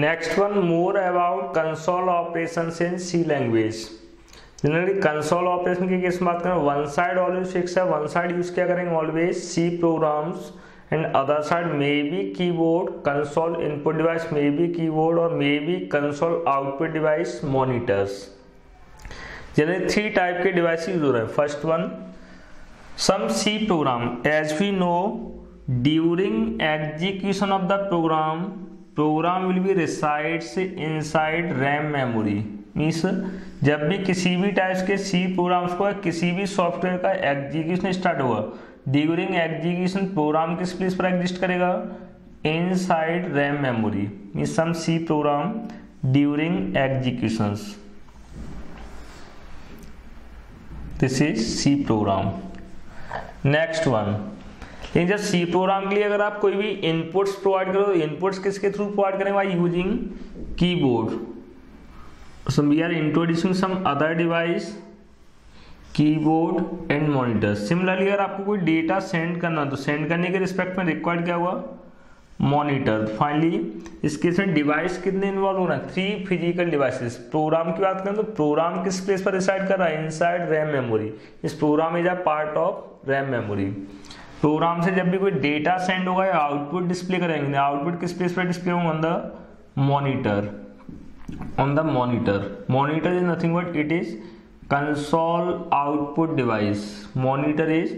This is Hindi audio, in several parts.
Next one more about console operation in C language. Generally console operation की केस में बात करें, वन साइड ऑलवेज फिक्स है, वन साइड यूज किया करेंगे always C programs and other side may B keyboard, console input device may B keyboard और मे be console output device monitors. Generally three type के डिवाइस यूज हो रहे हैं। First one some C program as we know during execution of the programme will be resides inside RAM memory. Means जब भी किसी भी टाइप के सी प्रोग्राम्स को किसी भी सॉफ्टवेयर का एग्जीक्यूशन स्टार्ट हुआ, ड्यूरिंग एग्जीक्यूशन प्रोग्राम किस प्लेस पर एग्जिस्ट करेगा? Inside RAM memory. Means some C program during execution, this is C program. Next one, लेकिन जब सी प्रोग्राम के लिए अगर आप कोई भी इनपुट्स प्रोवाइड करो, इनपुट्स किसके थ्रू प्रोवाइड करेंगे? By using keyboard. So we are introducing some other device keyboard and monitor. Similarly अगर आपको कोई डेटा सेंड करना तो सेंड करने के रिस्पेक्ट में रिक्वायर्ड क्या हुआ? मॉनिटर। फाइनली इसके इसमें डिवाइस कितने इन्वॉल्व हो रहे हैं? Three physical devices. प्रोग्राम की बात करें तो प्रोग्राम किस प्लेस पर रिसाइड कर रहा है? Inside RAM memory. इस program is a part of RAM memory. Program से जब भी कोई डेटा सेंड होगा या आउटपुट डिस्प्ले करेंगे, आउटपुट किस प्लेस पर डिस्प्ले होगा? On the monitor. On the monitor, monitor is nothing but it is console output device. Monitor is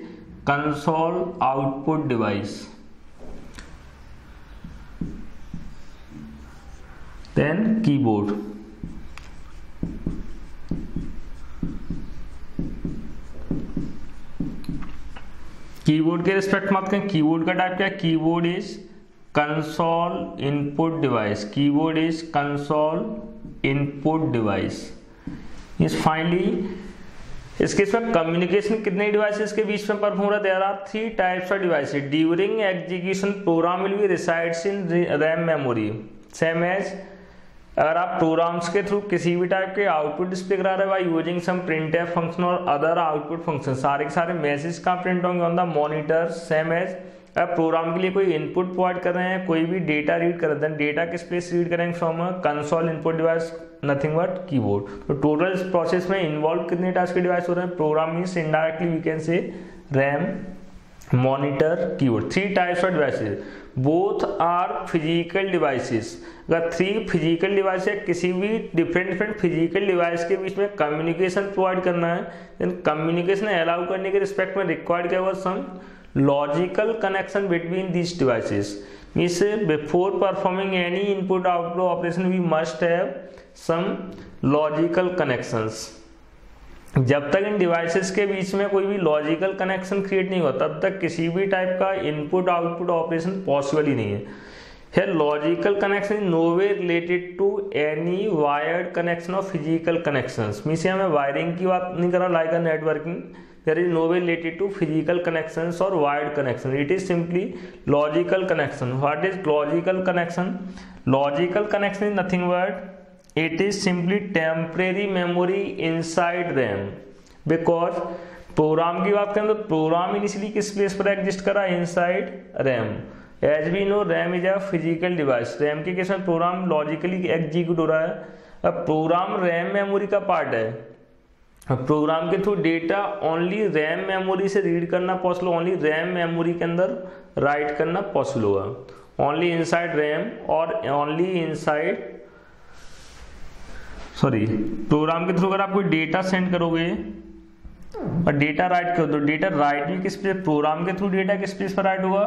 console output device. Then keyboard. Keyboard के रिस्पेक्ट में बात करें, कीबोर्ड का टाइप क्या है? Keyboard is console input device. Keyboard is console input device. इस फाइनली इसके इसमें कम्युनिकेशन कितने डिवाइसेस के बीच में परफॉर्म हो रहा है? There are three types of devices. During execution program will be resides in RAM memory. Same as अगर आप प्रोग्राम्स के थ्रू किसी भी टाइप के आउटपुट डिस्प्ले करा रहे हैं by using some printf function और अदर आउटपुट फंक्शन, सारे के सारे मैसेज कहाँ प्रिंट होंगे? On the monitor. Same as अगर प्रोग्राम के लिए कोई इनपुट प्रोवाइड कर रहे हैं, कोई भी डेटा रीड कर रहे हैं, डेटा किस प्लेस रीड करेंगे? From a console input device, nothing but keyboard. तो टोटल इस प्रोसेस में इन्वॉल्व कितने टाइप्स के डिवाइस हो रहे हैं? Program means indirectly we can say RAM, monitor, keyboard, three types of devices. Both are physical devices. अगर थ्री फिजिकल डिवाइस है, किसी भी डिफरेंट फिजिकल डिवाइस के बीच में कम्युनिकेशन प्रोवाइड करना है, देन कम्युनिकेशन अलाउ करने के रिस्पेक्ट में रिक्वायर्ड क्या हुआ? Some logical connection between these devices. Means before performing any input output operation we must have some logical connections. जब तक इन डिवाइसेस के बीच में कोई भी लॉजिकल कनेक्शन क्रिएट नहीं हुआ, तब तक किसी भी टाइप का इनपुट आउटपुट ऑपरेशन पॉसिबल ही नहीं है। है logical connection no way related to any wired connection और फिजिकल कनेक्शंस। मीन्स यहाँ मैं वायरिंग की बात नहीं कर रहा, like a networking, there is no way related to physical connections और wired connection. It is simply logical connection. What is logical connection? Logical connection is nothing but it is simply temporary memory inside RAM। because programme की बात करें तो प्रोग्राम इनिशियली किस प्लेस पर एग्जिस्ट करा? Inside RAM. As we know RAM is a physical device. RAM के केस में प्रोग्राम लॉजिकली एग्जीक्यूट हो रहा है। अब प्रोग्राम रैम मेमोरी का पार्ट है। अब प्रोग्राम के through data only RAM memory से रीड करना पॉसिबल, ओनली रैम मेमोरी के अंदर राइट करना पॉसिबल होगा। ओनली इनसाइड रैम और ओनली इनसाइड प्रोग्राम के थ्रू अगर आप कोई डेटा सेंड करोगे और डेटा राइट करो तो डेटा राइट भी किस पे? प्रोग्राम के थ्रू डेटा किस प्लेस पर राइट होगा?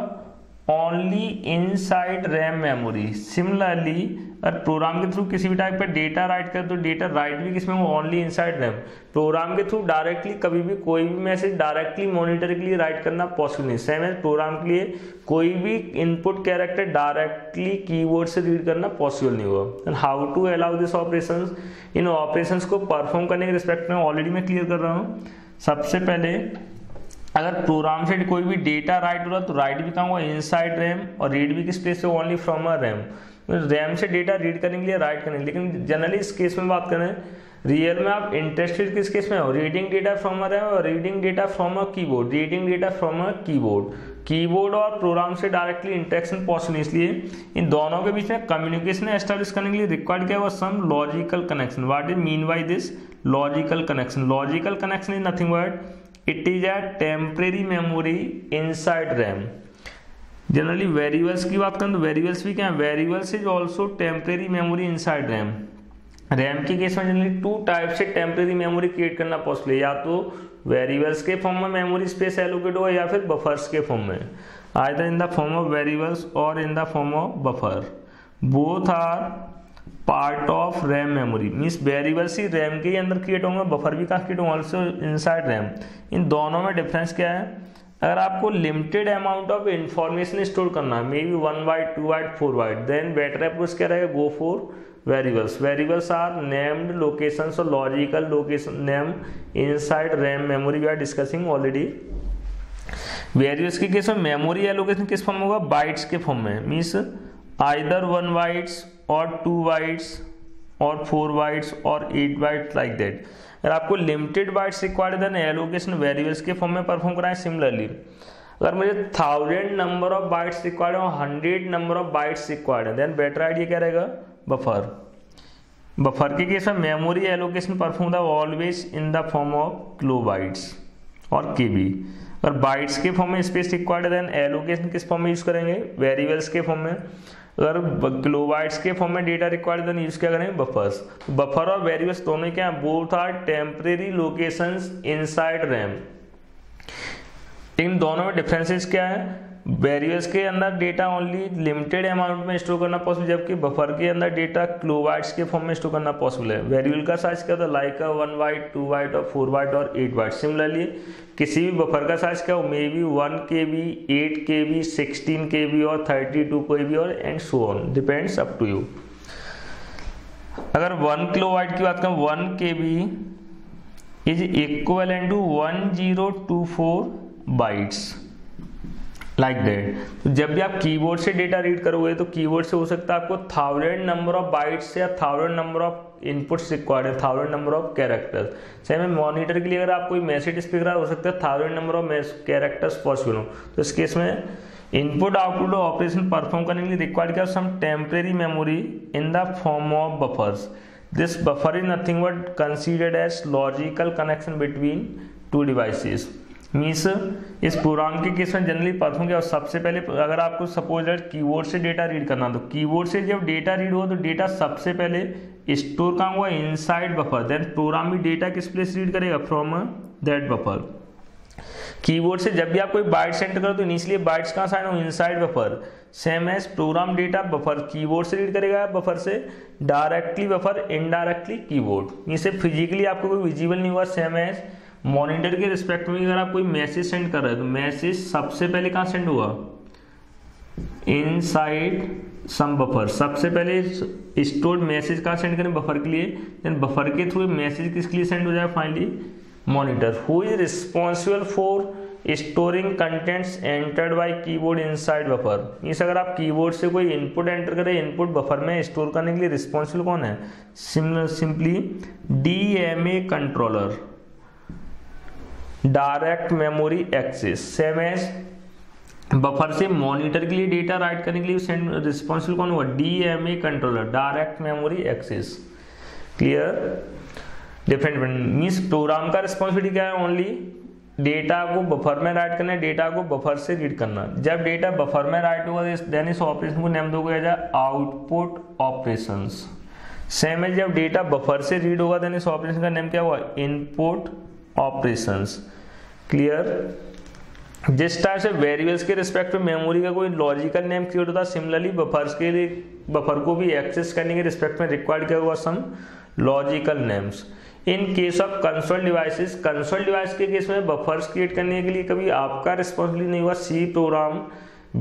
Only inside RAM memory. Similarly अगर प्रोग्राम के थ्रू किसी भी टाइप पर डेटा राइट कर तो डेटा राइट भी किसमें? Only inside RAM. प्रोग्राम के थ्रू डायरेक्टली कभी भी कोई भी मैसेज डायरेक्टली मॉनिटर के लिए राइट करना पॉसिबल नहीं। सेम एज प्रोग्राम के लिए कोई भी इनपुट कैरेक्टर डायरेक्टली कीबोर्ड से रीड करना पॉसिबल नहीं हुआ। How to allow this operation, इन ऑपरेशन को परफॉर्म करने के रिस्पेक्ट में ऑलरेडी मैं क्लियर कर रहा हूँ। सबसे पहले अगर प्रोग्राम से कोई भी डेटा राइट हो रहा तो राइट भी कहाँ हुआ? इनसाइड रैम, और रीड भी किस प्लेस से? Only from a RAM. RAM से डेटा रीड करने के लिए राइट करने के लिए। लेकिन जनरली इस केस में बात करें, रियल में आप इंटरेस्टेड किस केस में हो? Reading data from a RAM और reading data from a keyboard. Keyboard और प्रोग्राम से डायरेक्टली इंटरेक्शन पॉसिबल, इसलिए इन दोनों के बीच में कम्युनिकेशन एस्टेब्लिश करने के लिए रिक्वायर्ड क्या है, वो some logical connection. What is mean by this logical connection? Logical connection is nothing but it is a temporary memory inside RAM. Generally variables की बात करें तो वेरिएबल्स भी क्या है, variables is also temporary memory inside RAM. RAM के केस में जनरली टू टाइप से टेम्परेरी मेमोरी क्रिएट करना पॉसिबल है, या तो वेरिएबल्स के फॉर्म में मेमोरी स्पेस एलोकेट होगा या फिर बफर्स के फॉर्म में, either in the form of variables और in the form of buffer. Both are part of RAM memory, means variables ही रैम के ही अंदर क्रिएट होंगे, बफर भी कहाँ क्रिएट होंगे, ऑल्सो इनसाइड रैम। इन दोनों में डिफरेंस क्या है? अगर आपको limited amount of information store करना है, मे be 1 byte 2 byte 4 byte, then better approach क्या रहेगा, go for variables. Variables are named locations और logical location name inside RAM memory, we are discussing already. Variables के केस में मेमोरी एलोकेशन किस फॉर्म होगा, बाइट्स के फॉर्म में, मीन्स आइदर 1 बाइट्स और 2 बाइट्स और 4 बाइट्स और 8 बाइट्स लाइक दैट। अगर आपको limited bytes required then allocation variables के फॉर्म में परफॉर्म कराएं। सिमिलरली अगर मुझे 1000 नंबर ऑफ बाइट्स रिक्वायर्ड और 100 नंबर ऑफ बाइट्स रिक्वायर्ड है, देन बेटर आइडिया क्या रहेगा, बफर। बफर के केस में memory allocation perform the always in the form of kilo bytes और केबी। अगर बाइट्स के फॉर्म में स्पेस रिक्वायर्ड देन एलोकेशन किस फॉर्म में यूज करेंगे, वेरिएबल्स के फॉर्म में। अगर किलो बाइट्स के फॉर्म में डेटा रिक्वायर्ड देन यूज क्या करेंगे, बफर्स। बफर और वेरिएबल्स दोनों क्या है, both are temporary locations inside RAM. इन दोनों में डिफरेंसेस क्या है, वेरिएबल्स के अंदर डेटा ओनली लिमिटेड अमाउंट में स्टोर करना पॉसिबल, जबकि बफर के अंदर डेटा किलोबाइट्स के फॉर्म में स्टोर करना पॉसिबल है। वेरिएबल का साइज क्या होता है, लाइक 1 बाइट 2 बाइट और 4 बाइट और 8 बाइट। सिमिलरली किसी भी बफर का साइज क्या हो, मे बी 1 KB 8 KB 16 KB और 32 KB और and so on, depends up to you. अगर 1 किलोबाइट की बात करें, 1 KB is equal to 1024 bytes like that. तो जब भी आप कीबोर्ड से डेटा रीड करोगे तो कीबोर्ड से हो सकता है आपको 1000 नंबर ऑफ बाइट्स या 1000 नंबर ऑफ इनपुट्स रिक्वायर्ड है, 1000 नंबर ऑफ कैरेक्टर्स। चाहे मैं मॉनिटर के लिए अगर आप कोई मैसेज स्पीकर हो सकता है 1000 नंबर ऑफ कैरेक्टर्स पॉसिबल हो। तो इस केस में इनपुट आउटपुट ऑपरेशन परफॉर्म करने के लिए रिक्वायर्ड क्या, some temporary memory in the form of buffers. This buffer is nothing but considered as logical connection between two devices. Means इस प्रोग्राम के केस में जनरली परफॉर्म किया। और सबसे पहले अगर आपको सपोज दैट कीबोर्ड से डेटा रीड करना, तो कीबोर्ड से जब डेटा रीड हुआ तो डेटा सबसे पहले स्टोर कहाँ हुआ, इनसाइड बफर। देन प्रोग्राम भी डेटा किस प्लेस रीड करेगा, फ्रॉम दैट बफर। कीबोर्ड से जब भी आप कोई बाइट्स एंटर करो तो इनिशियली बाइट्स कहाँ साइड हो, inside buffer. Same as program data buffer keyboard से रीड करेगा, बफर से डायरेक्टली बफर, इनडायरेक्टली कीबोर्ड। इनसे फिजिकली आपको कोई विजिबल नहीं हुआ। सेम एज मॉनिटर के रिस्पेक्ट में अगर आप कोई मैसेज सेंड कर रहे हो तो मैसेज सबसे पहले कहाँ सेंड हुआ, इनसाइड सम बफर। सबसे पहले स्टोर्ड मैसेज कहाँ सेंड करें, बफर के लिए। देन बफर के थ्रू मैसेज किसके लिए सेंड हो जाए, finally monitor. Who is responsible for storing contents entered by keyboard inside buffer. Means अगर आप कीबोर्ड से कोई इनपुट एंटर करें, इनपुट बफर में स्टोर करने के लिए रिस्पॉन्सिबल कौन है, simply DMA controller, direct memory access. Same as buffer से मॉनिटर के लिए डेटा राइट करने के लिए रिस्पॉन्सिबल कौन हुआ, DMA controller, direct memory access. Clear? Different means program का रिस्पॉन्सिबिलिटी क्या है, ओनली डेटा को बफर में राइट करना है, डेटा को बफर से रीड करना। जब डेटा बफर में राइट होगा देन इस ऑपरेशन को नेम दोगे आउटपुट ऑपरेशन। सेम एज जब डेटा बफर से रीड होगा देन इस ऑपरेशन का नेम क्या हुआ, इनपुट ऑपरेशंस। क्लियर? जिस टाइप से वेरिएबल्स के रिस्पेक्ट में मेमोरी का कोई लॉजिकल नेम क्रिएट होता है, सिमिलरली बफर्स के लिए बफर को भी एक्सेस करने के रिस्पेक्ट में रिक्वायर्ड किया हुआ some logical names. In case of console devices, console device के केस में बफर्स क्रिएट करने के लिए कभी आपका रिस्पॉन्सिबिलिटी नहीं हुआ। C program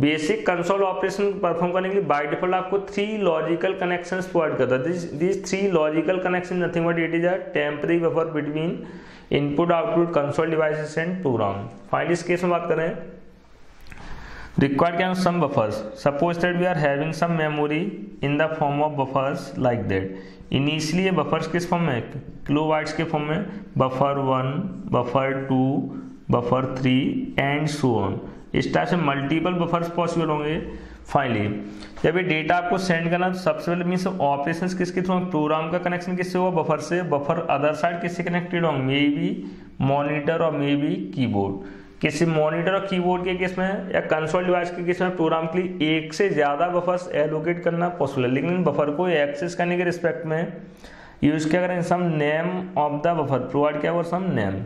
basic console operation perform करने के लिए बाय डिफॉल्ट आपको 3 लॉजिकल कनेक्शंस प्रोवाइड करता है। These 3 logical connection nothing but it is a temporary buffer between input output console devices and program. Finally इस केस में बात करें रिक्वायर्ड क्या है, some buffers. Suppose that we are having some memory in the form of buffers like that. Initially buffers किस फॉर्म में, किलोबाइट्स के फॉर्म में, buffer 1 buffer 2 buffer 3 and so on. इस तरह से मल्टीपल बफर्स पॉसिबल होंगे। फाइनली जब ये डेटा आपको सेंड करना तो सबसे पहले मीन्स ऑपरेशंस किसके थ्रू, प्रोग्राम का कनेक्शन किससे हुआ, बफर से। बफर अदर साइड किससे कनेक्टेड होंगे, मे बी मॉनिटर और मे बी कीबोर्ड। किसी मॉनिटर और कीबोर्ड के केस में या कंसोल डिवाइस के केस में प्रोग्राम के लिए एक से ज़्यादा बफर्स एलोकेट करना पॉसिबल है, लेकिन बफर को एक्सेस करने के रिस्पेक्ट में यूज़ किया करें some name of the buffer, provide किया और सम नेम।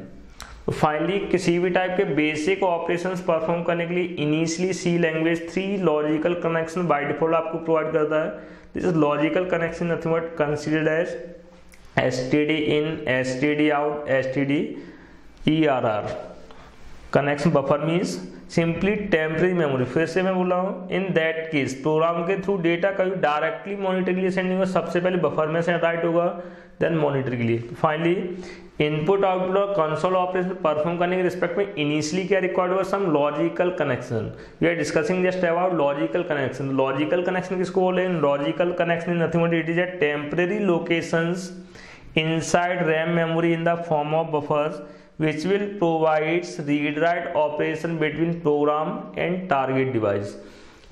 तो फाइनली किसी भी टाइप के बेसिक ऑपरेशंस परफॉर्म करने के लिए initially C language 3 logical connection by default आपको प्रोवाइड करता है। This is logical connection nothing but considered as STD in, STD out, STD ERR connection. Buffer means simply temporary memory. फिर से मैं बोला हूँ, इन दैट केस प्रोग्राम के थ्रू डेटा कभी डायरेक्टली मॉनिटर के लिए सेंड नहीं होगा, सबसे पहले बफर में सेंड राइट होगा देन मॉनिटर के लिए। फाइनली इनपुट आउटपुट और कंसोल ऑपरेशन परफॉर्म करने के रिस्पेक्ट में इनिशियली क्या रिक्वायर्ड होगा, some logical connection. We are discussing just about logical connection. Logical connection किसको बोले, logical connection nothing but it is a temporary locations inside RAM memory in the form of buffers which will provides read write operation between program and target device।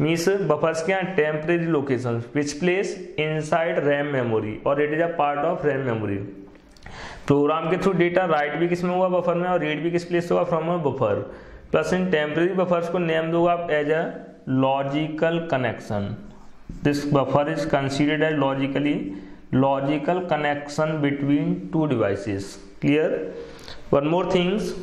Means buffers क्या हैं, temporary location which place inside RAM memory और it is a part of RAM memory. Program के थ्रू डेटा राइट भी किस में हुआ, बफर में, और रीड भी किस प्लेस होगा, फ्रॉम अ बफर। प्लस इन टेम्परेरी बफर्स को नेम दोगे आप as a logical connection. This buffer is considered logical connection between two devices. Clear? One more thing.